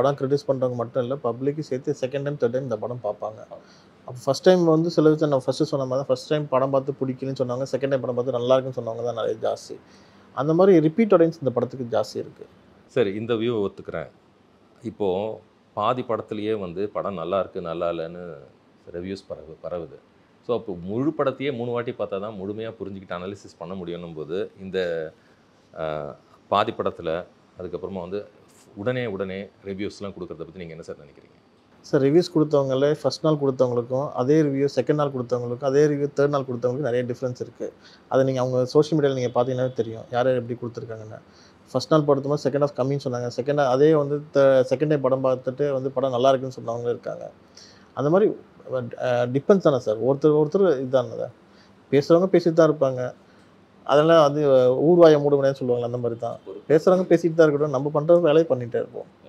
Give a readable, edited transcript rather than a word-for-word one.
படம் கிரிட்டிஸ் பண்ணுறவங்க மட்டும் இல்லை, பப்ளிக்கு சேர்த்து செகண்ட் டைம் தேர்ட் டைம் இந்த படம் பார்ப்பாங்க. அப்போ ஃபஸ்ட் டைம் வந்து சில விஷயம் நான் ஃபஸ்ட்டு சொன்ன மாதிரி தான், ஃபஸ்ட் டைம் படம் பார்த்து பிடிக்கலன்னு சொன்னாங்க, செகண்ட் டைம் படம் பார்த்து நல்லாயிருக்குன்னு சொன்னவங்க தான் நிறைய ஜாஸ்தி. அந்த மாதிரி ரிப்பீட் ஆடியன்ஸ் இந்த படத்துக்கு ஜாஸ்தி இருக்குது. சரி, இந்த வியூவை ஒத்துக்கிறேன். இப்போது பாதி படத்துலேயே வந்து படம் நல்லா இருக்குது நல்லா இல்லைன்னு ரிவ்யூஸ் பரவுது. ஸோ அப்போ முழு படத்தையே 3 வாட்டி பார்த்தா தான் முழுமையாக புரிஞ்சுக்கிட்டு அனாலிசிஸ் பண்ண முடியணும் போது, இந்த பாதி படத்தில் அதுக்கப்புறமா வந்து உடனே ரிவ்யூஸ்லாம் கொடுக்குறத பற்றி நீங்கள் என்ன சார் நினைக்கிறீங்க? சார், ரிவ்யூஸ் கொடுத்தவங்களே ஃபஸ்ட் நாள் கொடுத்தவங்களுக்கும் அதே ரிவ்யூ செகண்ட் நாள் கொடுத்தவங்களுக்கும் அதே ரிவ்யூ தேர்ட் நாள் கொடுத்தவங்களுக்கும் நிறைய டிஃப்ரென்ஸ் இருக்குது. அதை நீங்கள் அவங்க சோஷியல் மீடியாவில் நீங்கள் பார்த்தீங்கன்னா தெரியும் யார் யார் எப்படி கொடுத்துருக்காங்கன்னு. ஃபஸ்ட் நாள் படுத்தும்போது செகண்ட் ஆஃப் கம்மின்னு சொன்னாங்க, செகண்ட் அதே வந்து செகண்ட் டே படம் பார்த்துட்டு வந்து படம் நல்லா இருக்குன்னு சொன்னவங்களும் இருக்காங்க. அந்த மாதிரி டிஃபென்ஸ் தானே சார், ஒருத்தர் இதுதானே பேசுகிறவங்க பேசிட்டு தான் இருப்பாங்க. அதெல்லாம் அது ஊர்வாய மூடுவனேன்னு சொல்லுவாங்களே, அந்த மாதிரி தான் பேசுகிறவங்க பேசிகிட்டு தான் இருக்கட்டும், நம்ம பண்ணுறது வேலையை பண்ணிகிட்டே இருப்போம்.